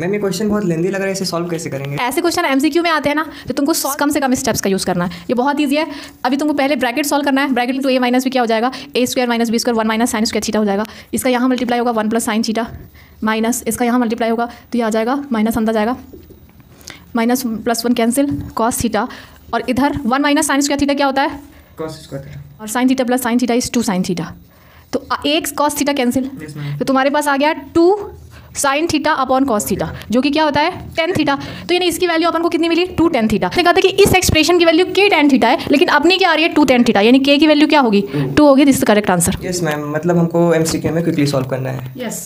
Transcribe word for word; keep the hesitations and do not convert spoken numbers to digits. Ma'am ये question बहुत लेंदी लग रहा है, इसे सॉल्व कैसे करेंगे? ऐसे क्वेश्चन एमसीक्यू में आते हैं ना, तो तुमको कम से कम स्टेप्स का यूज़ करना है। ये बहुत ईजी है। अभी तुमको पहले ब्रैकेट सॉल्व करना है। ब्रैकेट तो ए माइनस भी क्या हो जाएगा, A square minus B square one minus sine square theta हो जाएगा। इसका यहाँ मल्टीप्लाई होगा one plus sine theta, minus इसका यहाँ मल्टीप्लाई होगा तो ये आ जाएगा माइनस अंदर जाएगा, minus plus one cancel cos theta, और इधर one minus sine square theta क्या होता है कॉस स्क्वायर, और sine theta plus sine theta is two sine theta. तो एक कॉस थीटा कैंसिल, तो तुम्हारे पास आ गया two sine theta upon cos theta, जो कि क्या होता है टेन थीटा। तो यानी इसकी वैल्यू अपन को कितनी मिली टू टेन थीटा। मैंने कहा था कि इस एक्सप्रेशन की वैल्यू के टेन थीटा है, लेकिन अपनी क्या आ रही है टू टेन थीटा, यानी के की वैल्यू क्या होगी टू होगी। This is correct answer. Yes ma'am, मतलब हमको एमसीक्यू में क्विकली सॉल्व करना है। Yes yes.